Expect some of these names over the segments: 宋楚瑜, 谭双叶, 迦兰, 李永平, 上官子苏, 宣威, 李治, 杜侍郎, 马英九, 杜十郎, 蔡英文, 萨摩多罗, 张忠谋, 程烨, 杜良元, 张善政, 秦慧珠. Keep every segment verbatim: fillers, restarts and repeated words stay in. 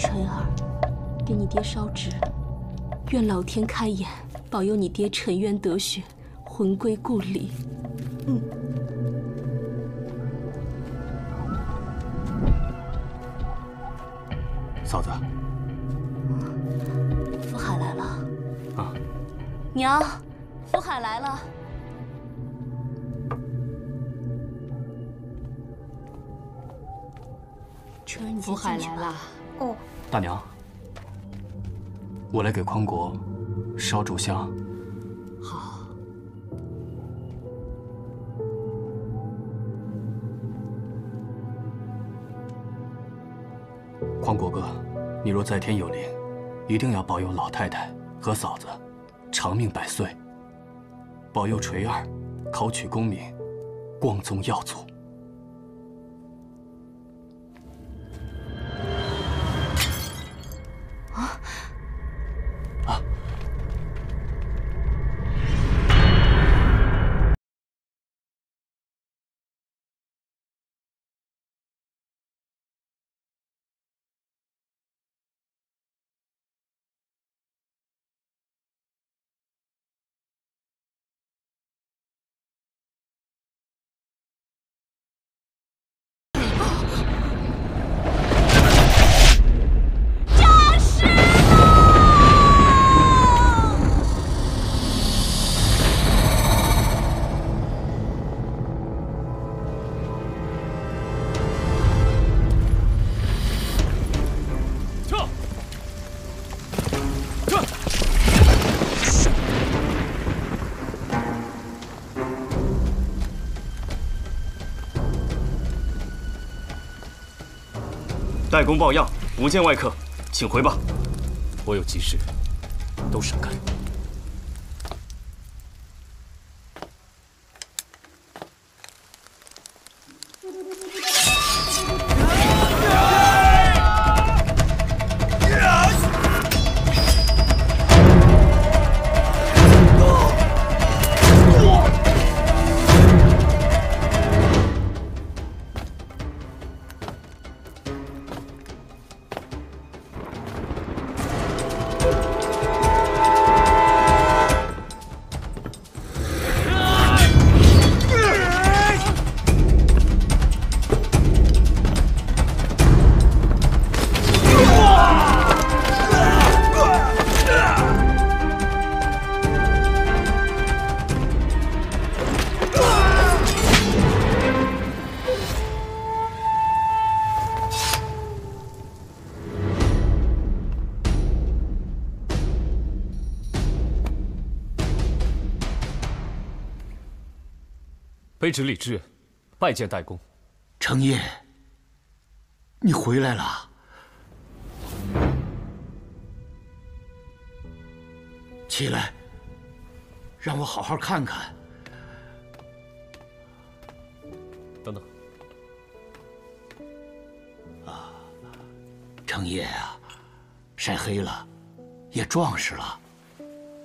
晨儿，给你爹烧纸，愿老天开眼，保佑你爹沉冤得雪，魂归故里。嗯。嫂子，福海来了。啊。娘，福海来了。 福海来了，哦，大娘，我来给匡国烧柱香。好。匡国哥，你若在天有灵，一定要保佑老太太和嫂子长命百岁，保佑垂儿考取功名，光宗耀祖。 代公抱恙，不见外客，请回吧。我有急事，都闪开。卑职李治，拜见代公。程烨，你回来了。起来，让我好好看看。等等。啊，程烨啊，晒黑了，也壮实了。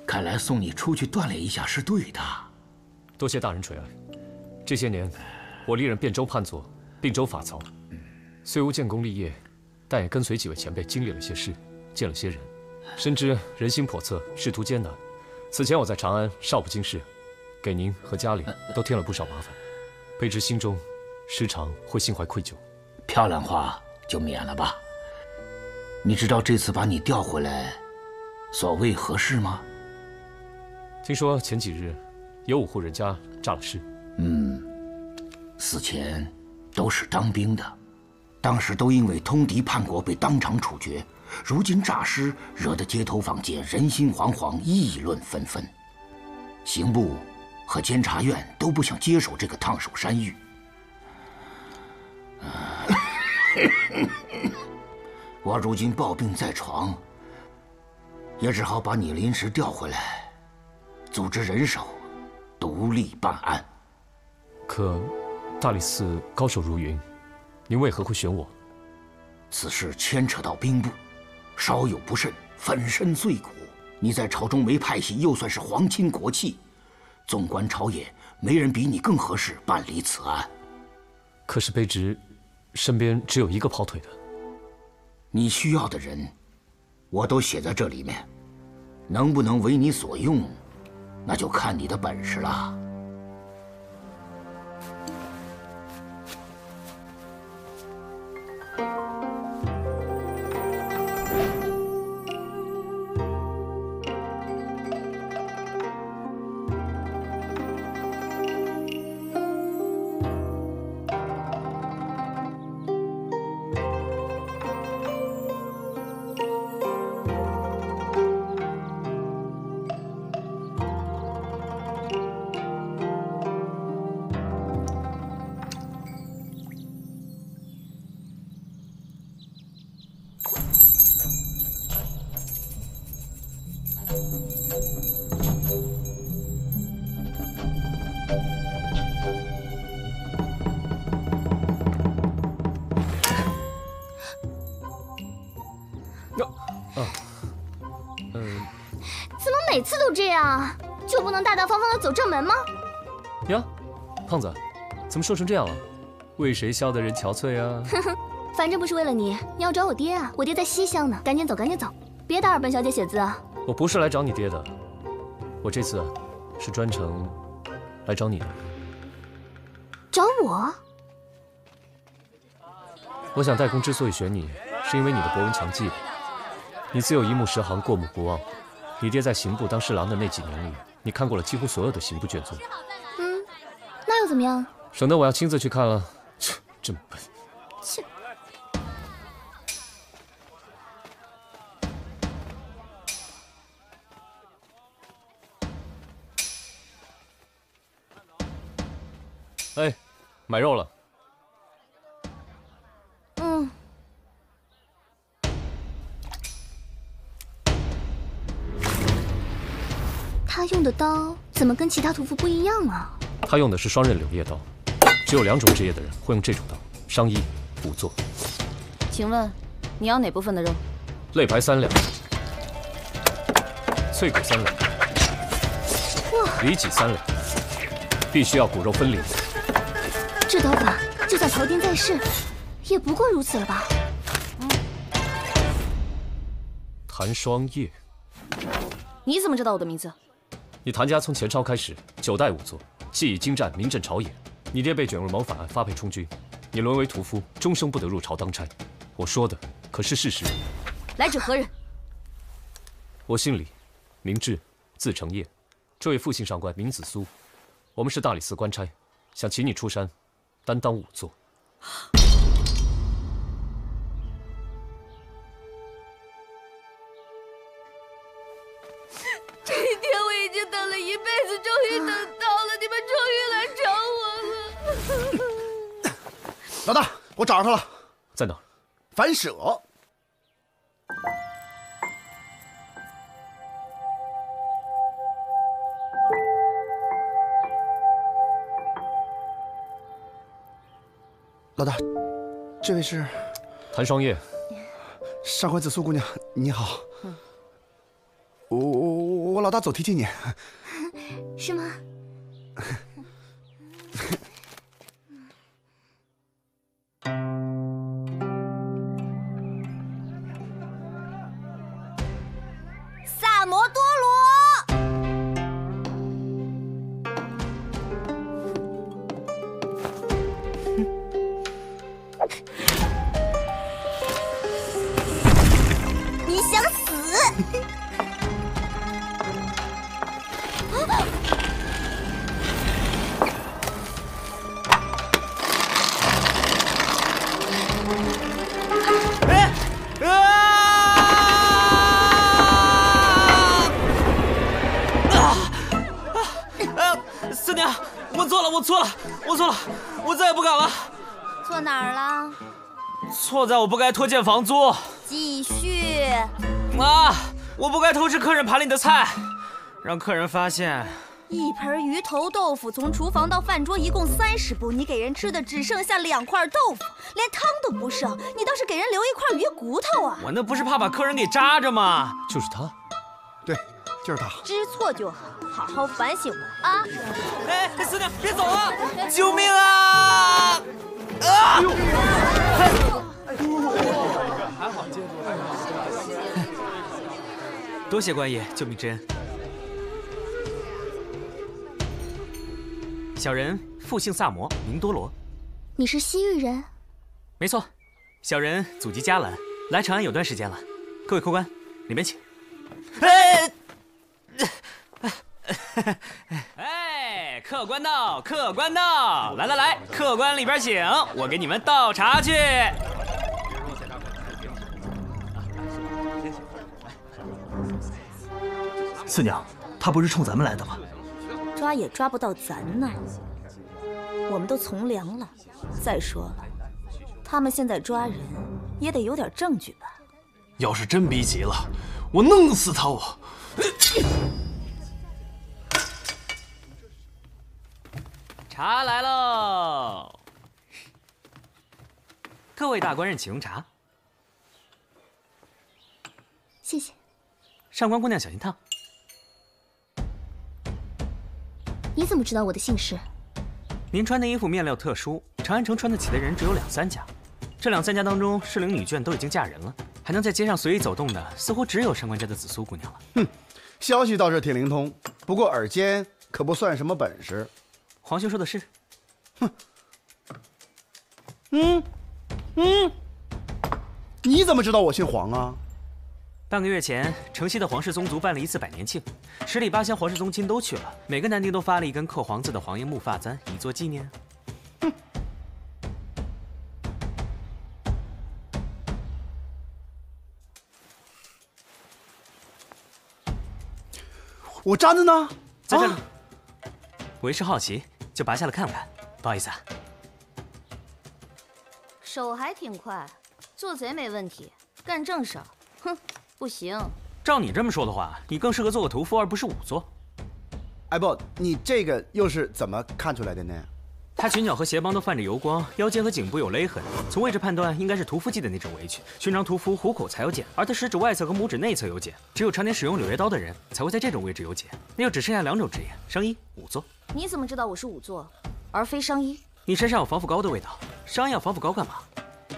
看来送你出去锻炼一下是对的。多谢大人垂爱。 这些年，我历任汴州叛左、并州法曹，虽无建功立业，但也跟随几位前辈经历了些事，见了些人，深知人心叵测，仕途艰难。此前我在长安少不经事，给您和家里都添了不少麻烦，卑职心中时常会心怀愧疚。漂亮话就免了吧。你知道这次把你调回来，所谓何事吗？听说前几日有五户人家诈了尸。 嗯，死前都是当兵的，当时都因为通敌叛国被当场处决。如今诈尸，惹得街头坊间人心惶惶，议论纷纷。刑部和监察院都不想接手这个烫手山芋。我如今抱病在床，也只好把你临时调回来，组织人手，独立办案。 可，大理寺高手如云，您为何会选我？此事牵扯到兵部，稍有不慎，粉身碎骨。你在朝中没派系，又算是皇亲国戚，纵观朝野，没人比你更合适办理此案。可是卑职身边只有一个跑腿的。你需要的人，我都写在这里面，能不能为你所用，那就看你的本事了。 每次都这样，就不能大大方方的走正门吗？呀，胖子，怎么瘦成这样了？为谁笑得人憔悴啊？反正不是为了你，你要找我爹啊，我爹在西厢呢，赶紧走，赶紧走，别打扰本小姐写字啊！我不是来找你爹的，我这次是专程来找你的。找我？我想代公之所以选你，是因为你的博闻强记，你自幼一目十行，过目不忘。 你爹在刑部当侍郎的那几年里，你看过了几乎所有的刑部卷宗。嗯，那又怎么样？省得我要亲自去看了。切，真笨。切。哎，买肉了。嗯。 他用的刀怎么跟其他屠夫不一样啊？他用的是双刃柳叶刀，只有两种职业的人会用这种刀，伤医、仵作。请问你要哪部分的肉？肋排三两，脆骨三两，里脊三两，必须要骨肉分离。这刀法，就算曹丁在世，也不过如此了吧？嗯。谭双叶，你怎么知道我的名字？ 你谭家从前朝开始九代仵作，技艺精湛，名震朝野。你爹被卷入谋反案，发配充军，你沦为屠夫，终生不得入朝当差。我说的可是事实。来者何人？我姓李，名志，字承业。这位副姓上官名子苏，我们是大理寺官差，想请你出山，担当仵作。这一天我已经等了一辈子，终于等到了，你们终于来找我了。老大，我找着他了，在哪？反舍。老大，这位是谭双叶，上官子苏姑娘，你好。嗯 我我我老大走提提你，是吗？萨摩多罗，你想死？ 我错了，我错了，我再也不敢了。错哪儿了？错在我不该拖欠房租。继续。啊！我不该偷吃客人盘里的菜，让客人发现。一盆鱼头豆腐从厨房到饭桌一共三十步，你给人吃的只剩下两块豆腐，连汤都不剩，你倒是给人留一块鱼骨头啊！我那不是怕把客人给扎着吗？就是他，对。 就是他，知错就好，好好反省我啊！哎，四娘，别走啊！救命啊！啊！还好。多谢官爷救命之恩。小人复姓萨摩，名多罗。你是西域人？没错，小人祖籍迦兰，来长安有段时间了。各位客官，里面请。哎，哎，客官到，客官到，来来来，客官里边请，我给你们倒茶去。 四娘，他不是冲咱们来的吗？抓也抓不到咱呢，我们都从良了。再说了，他们现在抓人也得有点证据吧？要是真逼急了，我弄死他！我。茶来喽，各位大官人，请用茶。谢谢。上官姑娘，小心烫。 你怎么知道我的姓氏？您穿的衣服面料特殊，长安城穿得起的人只有两三家，这两三家当中，适龄女眷都已经嫁人了，还能在街上随意走动的，似乎只有上官家的紫苏姑娘了。哼，消息倒是挺灵通，不过耳尖可不算什么本事。皇兄说的是。哼。嗯嗯，你怎么知道我姓黄啊？ 半个月前，城西的皇室宗族办了一次百年庆，十里八乡皇室宗亲都去了，每个男丁都发了一根刻黄字的黄缨木发簪，以作纪念。哼！我簪子呢？在这里。啊、我一时好奇，就拔下来看看。不好意思啊。手还挺快，做贼没问题，干正事儿，哼。 不行，照你这么说的话，你更适合做个屠夫，而不是仵作。哎不，你这个又是怎么看出来的呢？他裙角和鞋帮都泛着油光，腰间和颈部有勒痕，从位置判断应该是屠夫系的那种围裙。寻常屠夫虎口才有茧，而他食指外侧和拇指内侧有茧，只有常年使用柳叶刀的人才会在这种位置有茧。那就只剩下两种职业：商医、仵作。你怎么知道我是仵作，而非商医？你身上有防腐膏的味道，商医要防腐膏干嘛？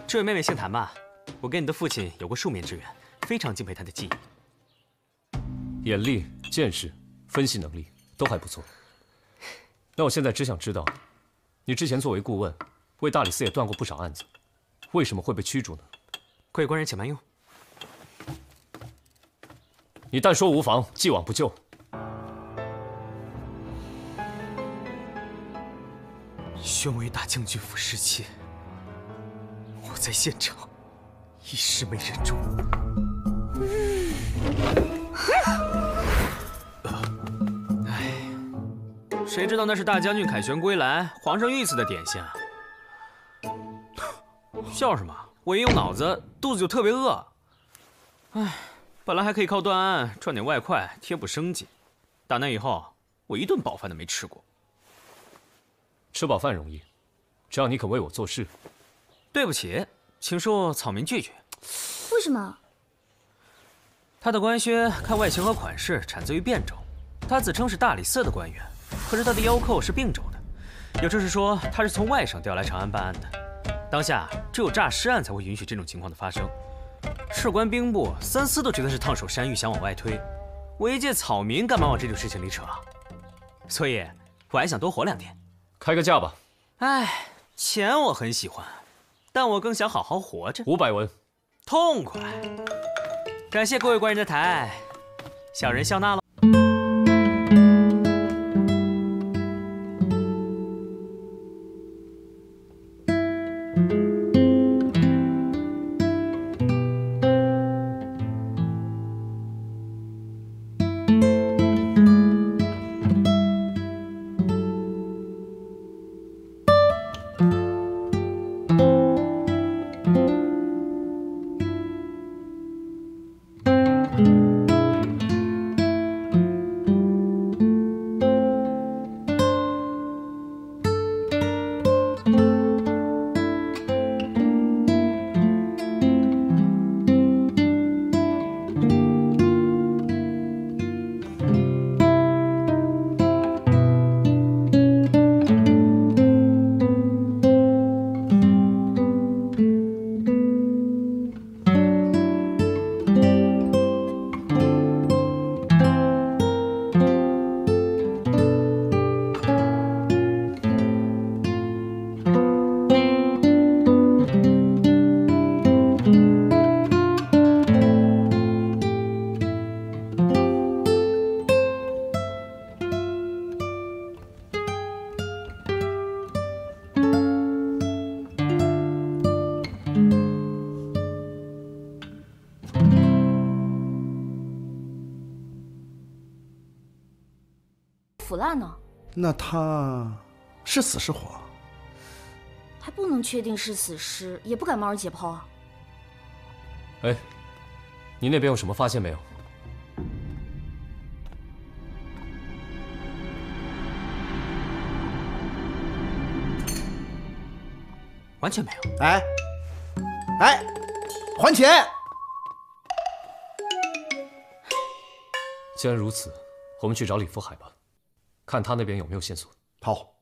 这位妹妹姓谭吧？我跟你的父亲有过数面之缘。 非常敬佩他的技艺、眼力、见识、分析能力都还不错。那我现在只想知道，你之前作为顾问，为大理寺也断过不少案子，为什么会被驱逐呢？贵官人请慢用。你但说无妨，既往不咎。宣威打将军府时期，我在现场，一时没忍住。 哎，谁知道那是大将军凯旋归来，皇上御赐的点心啊！笑什么？我一用脑子，肚子就特别饿。哎，本来还可以靠断案赚点外快贴补生计，打那以后，我一顿饱饭都没吃过。吃饱饭容易，只要你肯为我做事。对不起，请恕草民拒绝。为什么？ 他的官靴看外形和款式产自于汴州，他自称是大理寺的官员，可是他的腰扣是并州的，也就是说他是从外省调来长安办案的。当下只有诈尸案才会允许这种情况的发生，事关兵部，三司都觉得是烫手山芋，想往外推。我一介草民，干嘛往这种事情里扯？所以我还想多活两天，开个价吧。哎，钱我很喜欢，但我更想好好活着。五百文，痛快。 感谢各位官人的抬爱，小人笑纳了。腐烂呢。那他是死是活？还不能确定是死尸，也不敢贸然解剖啊。哎，你那边有什么发现没有？ 完全没有。哎，哎，还钱！既然如此，我们去找李福海吧，看他那边有没有线索。好。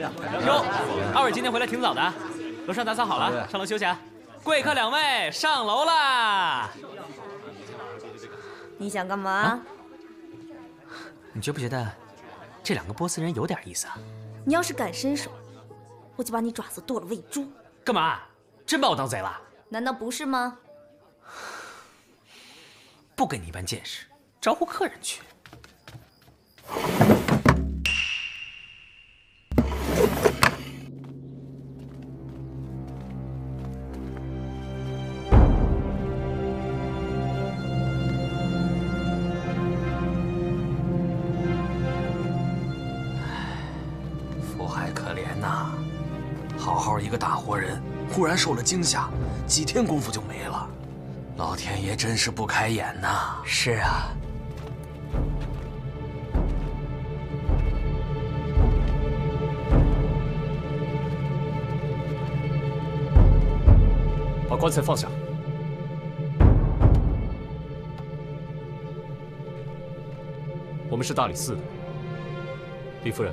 两位，哟，二位今天回来挺早的，楼上打扫好了，上楼休息啊。贵客两位上楼啦。 你想干嘛、啊？你觉不觉得这两个波斯人有点意思啊？你要是敢伸手，我就把你爪子剁了喂猪！干嘛？真把我当贼了？难道不是吗？不跟你一般见识，招呼客人去。忽然受了惊吓，几天功夫就没了，老天爷真是不开眼呐！是啊，把棺材放下。我们是大理寺的，李夫人，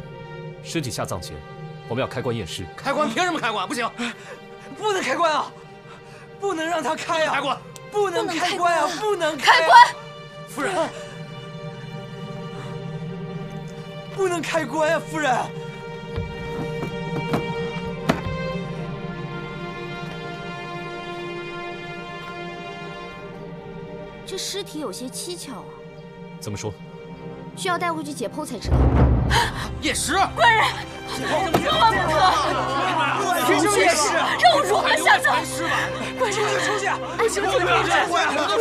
尸体下葬前，我们要开棺验尸。开棺？凭什么开棺？不行！ 不能开棺啊！不能让他开啊！开棺！不能开棺啊！不能开棺！夫人，不能开棺啊！夫人，这尸体有些蹊跷啊！怎么说？需要带回去解剖才知道。验尸！官人，万万不可！ 去去也是，让我如何下葬？快出去！出去！我求求你了，我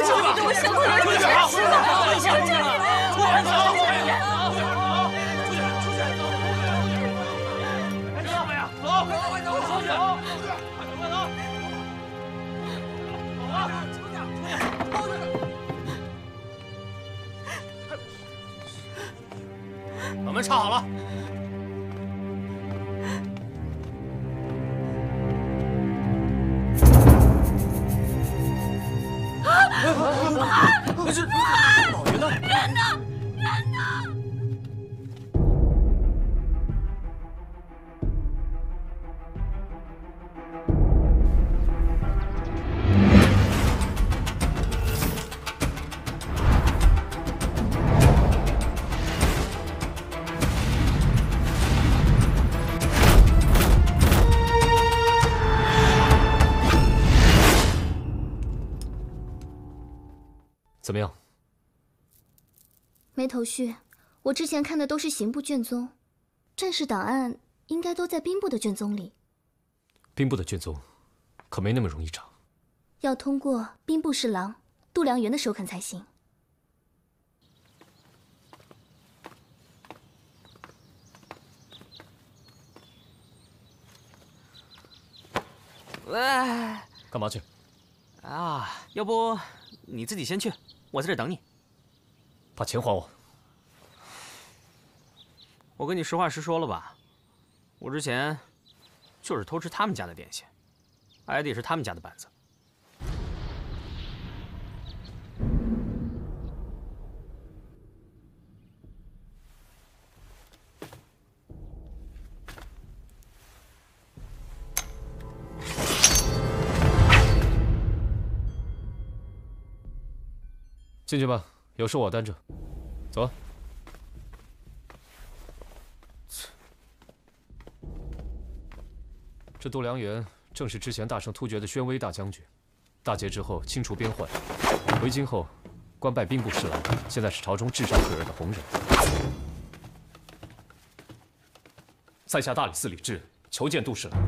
求你给我生存一点希望！我求求你了，我求求你了！出去！出去！走！走！哎呀，走！快走！走！走！走！走啊！出去！出去！把门插好了。 这老爷呢？人呢？人呢？怎么样？ 没头绪，我之前看的都是刑部卷宗，战事档案应该都在兵部的卷宗里。兵部的卷宗可没那么容易找，要通过兵部侍郎度量员的首肯才行。喂，干嘛去？啊，要不你自己先去，我在这等你。 把钱还我！我跟你实话实说了吧，我之前就是偷吃他们家的点心，挨的也是他们家的板子。进去吧。 有事我担着，走啊。这度量员正是之前大胜突厥的宣威大将军，大捷之后清除边患，回京后官拜兵部侍郎，现在是朝中炙手可热的红人。在下大理寺李治，求见杜侍郎。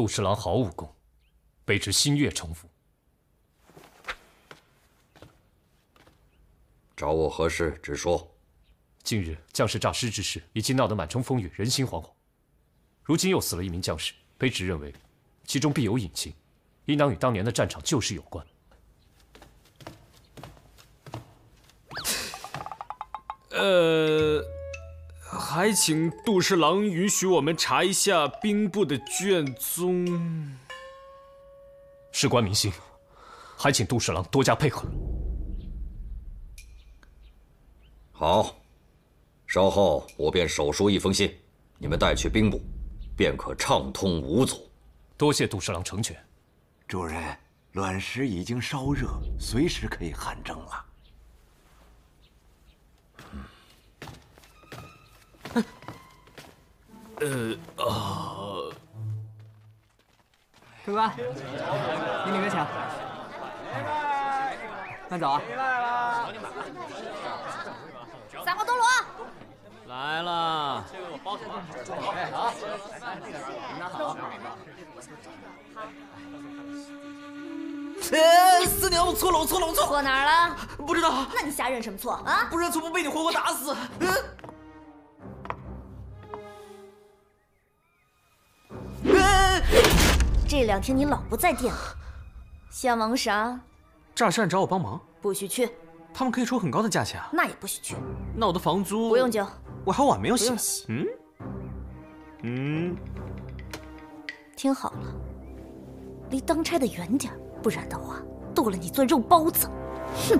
杜侍郎好武功，卑职心悦诚服。找我何事？直说。近日将士诈尸之事已经闹得满城风雨，人心惶惶。如今又死了一名将士，卑职认为其中必有隐情，应当与当年的战场旧事有关。 呃，还请杜侍郎允许我们查一下兵部的卷宗。事关民心，还请杜侍郎多加配合。好，稍后我便手书一封信，你们带去兵部，便可畅通无阻。多谢杜侍郎成全。主人，卵石已经烧热，随时可以汗蒸了。 呃啊，客官，给你个奖。慢走啊！三锅东螺来了。好，拿好。哎，四娘，我错了，我错了，我错了。错哪儿了？不知道。那你瞎认什么错啊？不认错，不被你活活打死？嗯。 这两天你老不在店里，想忙啥？诈尸案找我帮忙，不许去。他们可以出很高的价钱啊，那也不许去。那我的房租不用交，我还有碗没有洗。不用洗。嗯嗯，听好了，离当差的远点，不然的话，剁了你做肉包子。哼。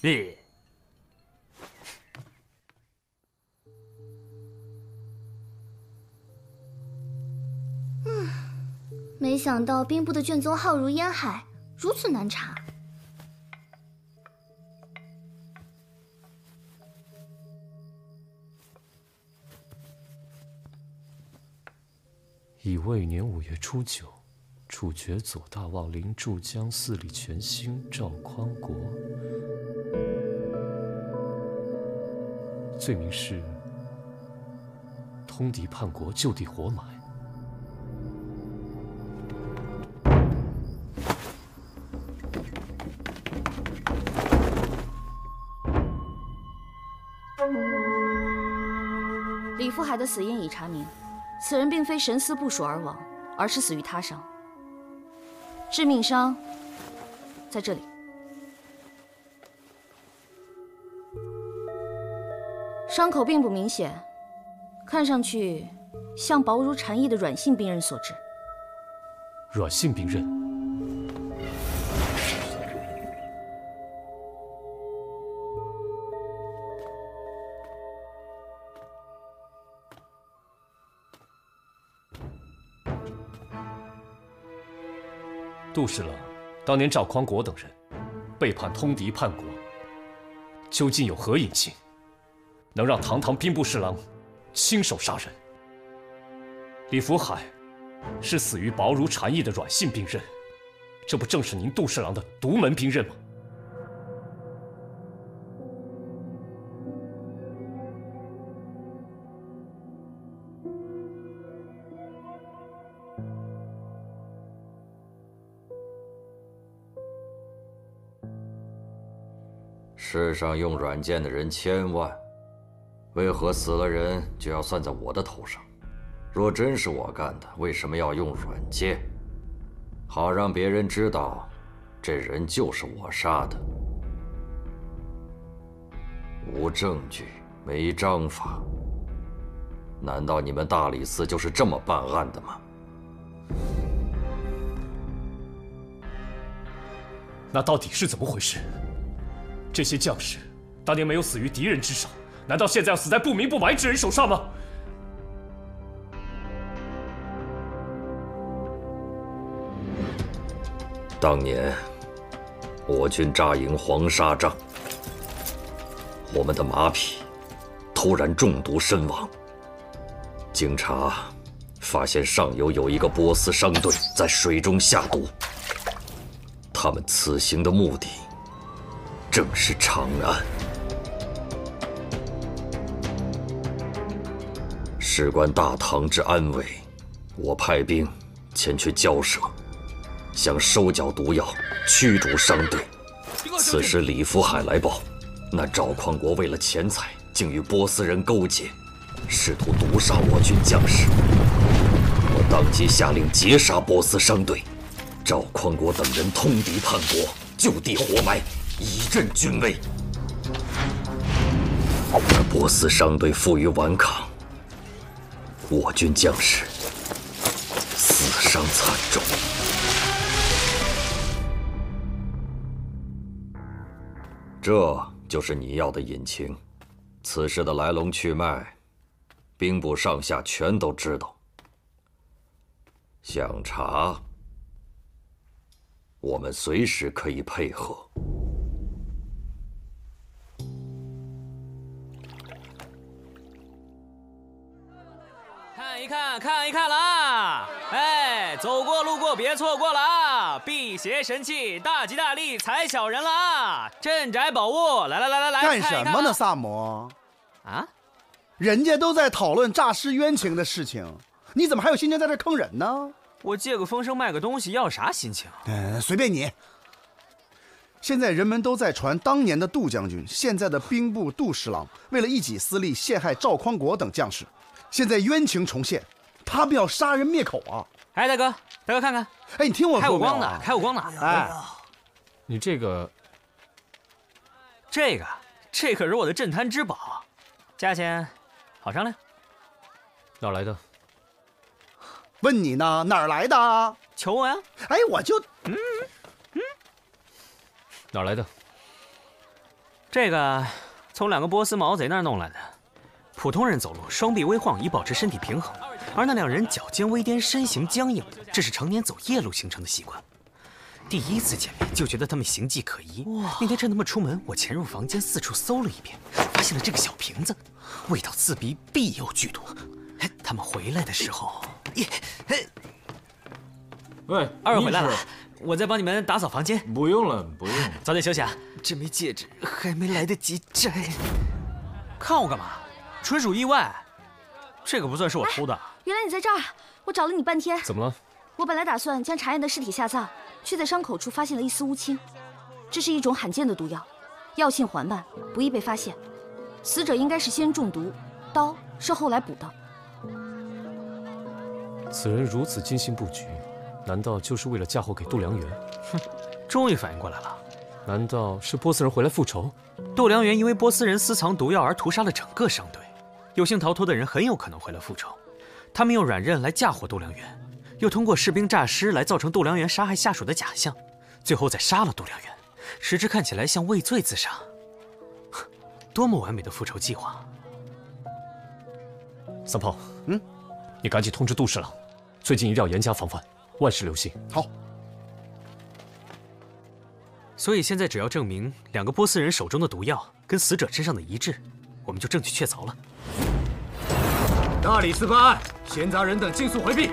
你。 没想到兵部的卷宗浩如烟海，如此难查。乙未年五月初九，处决左大望陵注江寺李全兴、赵匡国，罪名是通敌叛国，就地活埋。 李福海的死因已查明，此人并非神思不属而亡，而是死于他伤。致命伤在这里。伤口并不明显，看上去像薄如蝉翼的软性兵刃所致。软性兵刃。 杜侍郎，当年赵匡国等人背叛通敌叛国，究竟有何隐情，能让堂堂兵部侍郎亲手杀人？李福海是死于薄如蝉翼的软性兵刃，这不正是您杜侍郎的独门兵刃吗？世上用软剑的人千万，为何死了人就要算在我的头上？若真是我干的，为什么要用软剑？好让别人知道，这人就是我杀的。无证据，没章法。难道你们大理寺就是这么办案的吗？那到底是怎么回事？ 这些将士当年没有死于敌人之手，难道现在要死在不明不白之人手上吗？当年我军扎营黄沙帐，我们的马匹突然中毒身亡。经查，发现上游有一个波斯商队在水中下毒，他们此行的目的。 正是长安。事关大唐之安危，我派兵前去交涉，想收缴毒药，驱逐商队。此时李福海来报，那赵匡国为了钱财，竟与波斯人勾结，试图毒杀我军将士。我当即下令截杀波斯商队，赵匡国等人通敌叛国，就地活埋，以振军威。 而波斯商队负隅顽抗，我军将士死伤惨重。这就是你要的隐情。此事的来龙去脉，兵部上下全都知道。想查，我们随时可以配合。 一看看一看了啊！哎，走过路过别错过了啊！辟邪神器，大吉大利，踩小人了啊！镇宅宝物，来来来来来，干什么呢？萨摩啊，人家都在讨论诈尸冤情的事情，你怎么还有心情在这坑人呢？我借个风声卖个东西，要啥心情？嗯，随便你。现在人们都在传当年的杜将军，现在的兵部杜侍郎，为了一己私利，陷害赵匡国等将士。 现在冤情重现，他们要杀人灭口啊！哎，大哥，大哥看看，哎，你听我开我光的，开我光的！哎，你这个，这个，这可是我的镇摊之宝，价钱好商量。哪儿来的？问你呢，哪儿来的？求我呀！哎，我就嗯嗯，哪儿来的？这个从两个波斯毛贼那儿弄来的。 普通人走路，双臂微晃，以保持身体平衡；而那两人脚尖微颠，身形僵硬，这是常年走夜路形成的习惯。第一次见面就觉得他们形迹可疑。那天趁他们出门，我潜入房间四处搜了一遍，发现了这个小瓶子，味道刺鼻，必有剧毒。他们回来的时候，喂，二位回来了，我在帮你们打扫房间。不用了，不用了，早点休息啊。这枚戒指还没来得及摘，看我干嘛？ 纯属意外，这个不算是我偷的。原来你在这儿，我找了你半天。怎么了？我本来打算将查验的尸体下葬，却在伤口处发现了一丝乌青，这是一种罕见的毒药，药性缓慢，不易被发现。死者应该是先中毒，刀是后来补的。此人如此精心布局，难道就是为了嫁祸给杜良元？哼，终于反应过来了。 难道是波斯人回来复仇？窦良元因为波斯人私藏毒药而屠杀了整个商队，有幸逃脱的人很有可能回来复仇。他们用软刃来嫁祸窦良元，又通过士兵诈尸来造成窦良元杀害下属的假象，最后再杀了窦良元。实质看起来像畏罪自杀，多么完美的复仇计划！三炮，嗯，你赶紧通知杜侍郎，最近一定要严加防范，万事留心。好。 所以现在只要证明两个波斯人手中的毒药跟死者身上的一致，我们就证据确凿了。大理寺办案，闲杂人等尽速回避。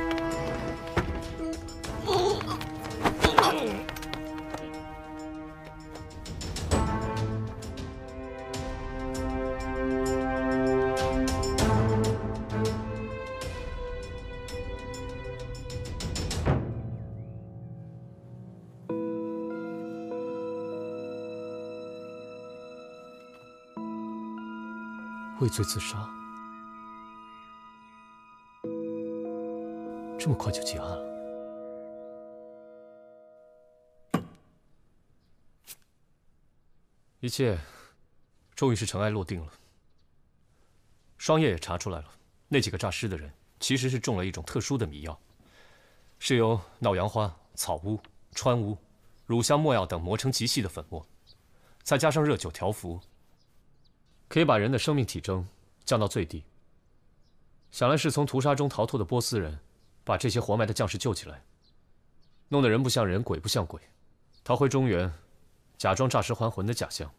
畏罪自杀，这么快就结案了？一切终于是尘埃落定了。双叶也查出来了，那几个诈尸的人其实是中了一种特殊的迷药，是由闹洋花、草乌、川乌、乳香没药等磨成极细的粉末，再加上热酒调服。 可以把人的生命体征降到最低。想来是从屠杀中逃脱的波斯人，把这些活埋的将士救起来，弄得人不像人，鬼不像鬼，逃回中原，假装诈尸还魂的假象，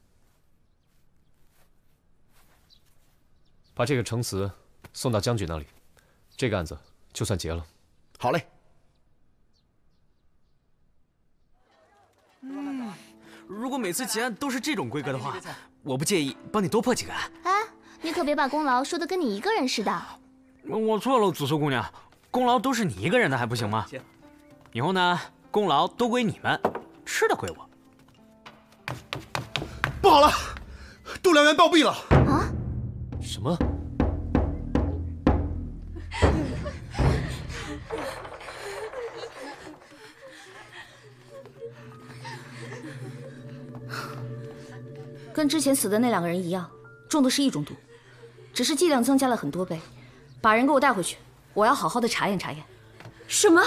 把这个呈词送到将军那里，这个案子就算结了。好嘞。嗯，如果每次结案都是这种规格的话。 我不介意帮你多破几个案。哎，你可别把功劳说的跟你一个人似的。我错了，紫苏姑娘，功劳都是你一个人的还不行吗？行，以后呢，功劳都归你们，吃的归我。不好了，度量员暴毙了！啊？什么？ 跟之前死的那两个人一样，中的是一种毒，只是剂量增加了很多倍。把人给我带回去，我要好好的查验查验。什么？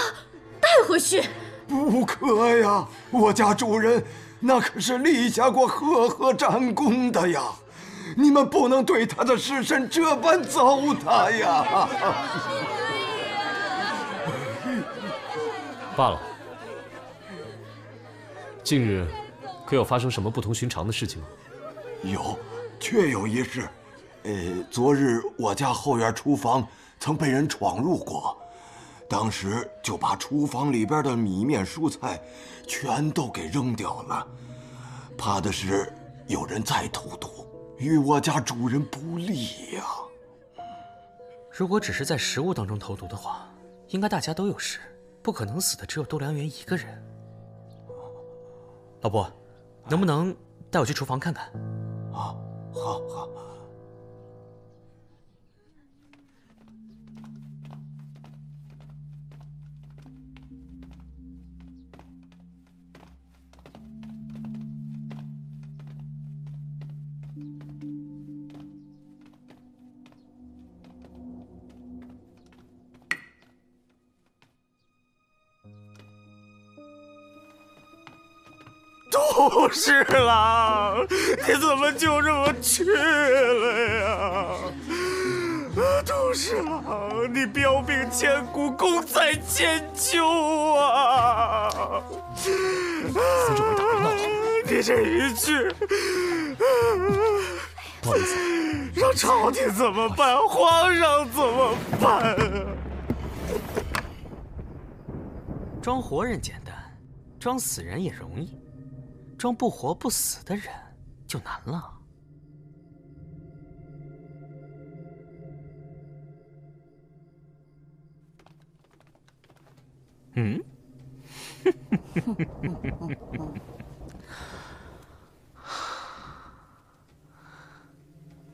带回去？不可呀！我家主人那可是立下过赫赫战功的呀，你们不能对他的尸身这般糟蹋呀！罢了。近日可有发生什么不同寻常的事情吗？ 有，确有一事。呃，昨日我家后院厨房曾被人闯入过，当时就把厨房里边的米面蔬菜全都给扔掉了，怕的是有人再投毒，与我家主人不利呀。如果只是在食物当中投毒的话，应该大家都有事，不可能死的只有窦良元一个人。老婆，能不能带我去厨房看看？ 好，好，好。就是啦，你怎么就这么去了呀？都是郎，你标病千古，功在千秋啊！司主大人闹了，你这一句，不好意思，让朝廷怎么办？皇上怎么办啊？装活人简单，装死人也容易。 装不活不死的人就难了。嗯，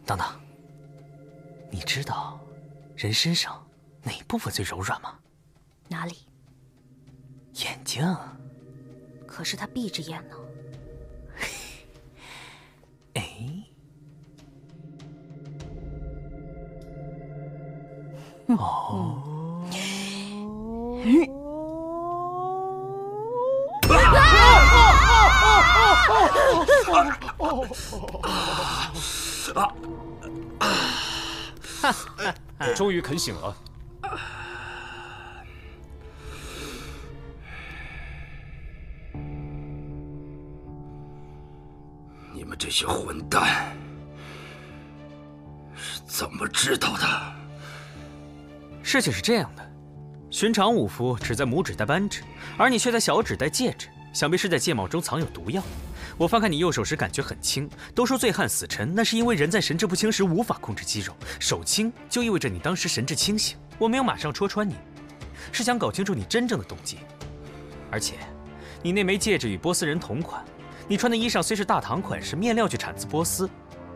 等等，你知道人身上哪部分最柔软吗？哪里？眼睛。可是他闭着眼呢。 哎，哦，终于肯醒了。你们这些混蛋是怎么知道的？事情是这样的，寻常武夫只在拇指戴扳指，而你却在小指戴戒指，想必是在戒帽中藏有毒药。我翻看你右手时感觉很轻，都说醉汉死沉，那是因为人在神志不清时无法控制肌肉，手轻就意味着你当时神志清醒。我没有马上戳穿你，是想搞清楚你真正的动机。而且，你那枚戒指与波斯人同款。 你穿的衣裳虽是大唐款式，面料却产自波斯。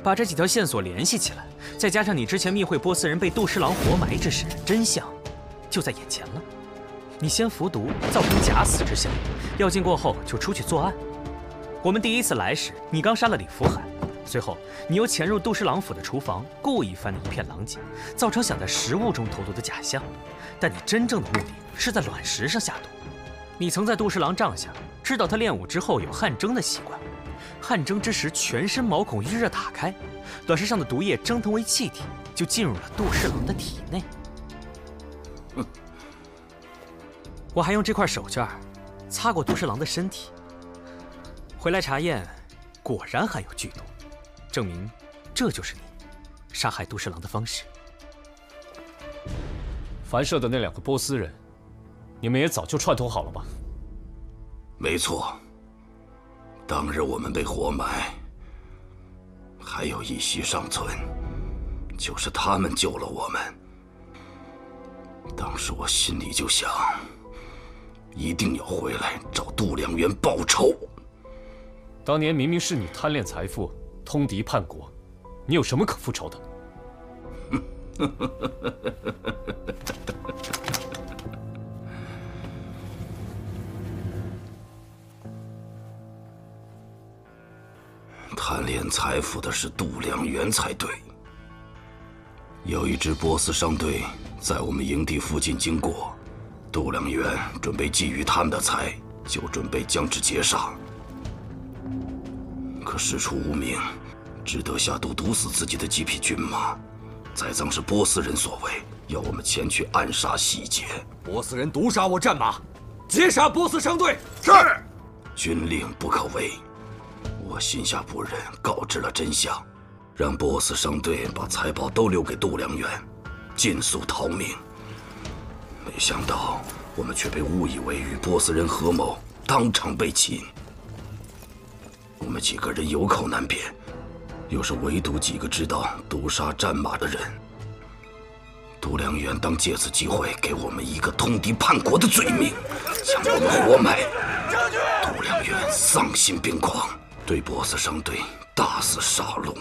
把这几条线索联系起来，再加上你之前密会波斯人被杜十郎活埋之时，真相就在眼前了。你先服毒，造成假死之效，药尽过后就出去作案。我们第一次来时，你刚杀了李福海，随后你又潜入杜十郎府的厨房，故意翻得一片狼藉，造成想在食物中投毒的假象。但你真正的目的是在卵石上下毒。你曾在杜十郎帐下。 知道他练武之后有汗蒸的习惯，汗蒸之时全身毛孔遇热打开，卵石上的毒液蒸腾为气体，就进入了杜侍郎的体内。我还用这块手绢擦过杜侍郎的身体，回来查验，果然含有剧毒，证明这就是你杀害杜侍郎的方式。凡社的那两个波斯人，你们也早就串通好了吧？ 没错，当日我们被活埋，还有一息尚存，就是他们救了我们。当时我心里就想，一定要回来找度量员报仇。当年明明是你贪恋财富，通敌叛国，你有什么可复仇的？贪恋财富的是度量员才对。有一支波斯商队在我们营地附近经过，度量员准备觊觎他们的财，就准备将之截杀。可师出无名，只得下毒毒死自己的几匹军马。 栽赃是波斯人所为，要我们前去暗杀洗劫。波斯人毒杀我战马，截杀波斯商队。是，军令不可违。我心下不忍，告知了真相，让波斯商队把财宝都留给度量员，尽速逃命。没想到我们却被误以为与波斯人合谋，当场被擒。我们几个人有口难辩。 又是唯独几个知道毒杀战马的人，度量员当借此机会给我们一个通敌叛国的罪名，将我们活埋。度量员丧心病狂，对波斯商队大肆杀戮。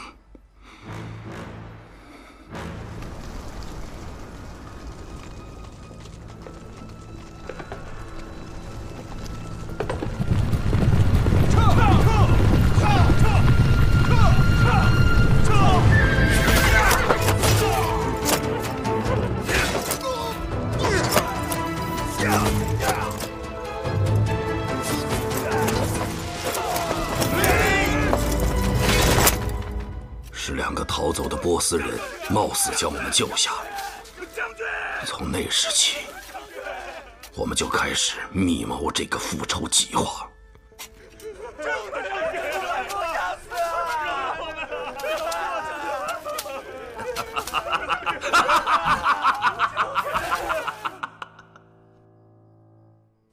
波斯人冒死将我们救下，从那时起，我们就开始密谋这个复仇计划。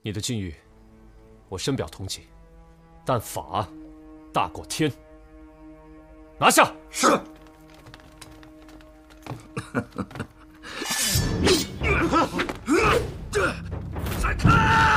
你的境遇，我深表同情，但法大过天，拿下！是。 闪开！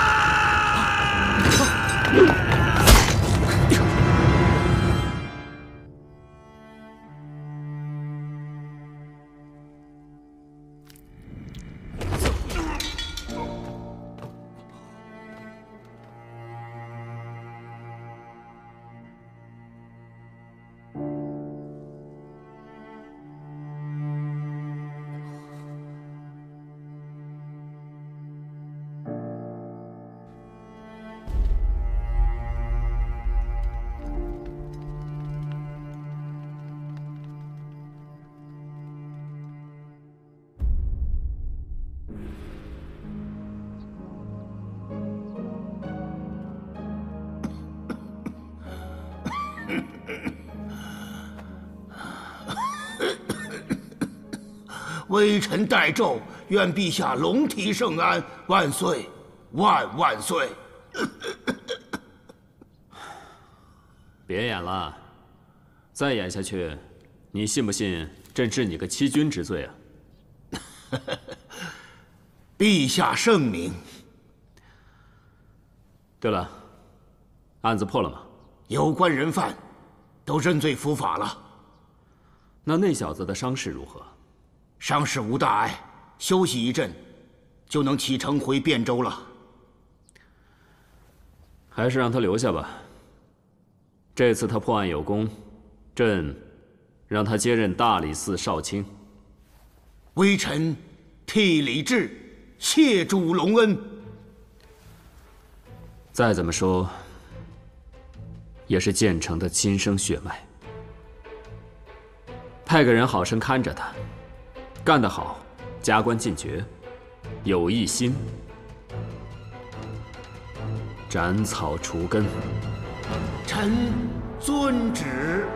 微臣代奏，愿陛下龙体圣安，万岁，万万岁！别演了，再演下去，你信不信朕治你个欺君之罪啊？陛下圣明。对了，案子破了吗？有关人犯都认罪伏法了。那那小子的伤势如何？ 伤势无大碍，休息一阵，就能启程回汴州了。还是让他留下吧。这次他破案有功，朕让他接任大理寺少卿。微臣替礼至，谢主隆恩。再怎么说，也是建成的亲生血脉。派个人好生看着他。 干得好，加官进爵，有一心，斩草除根。臣遵旨。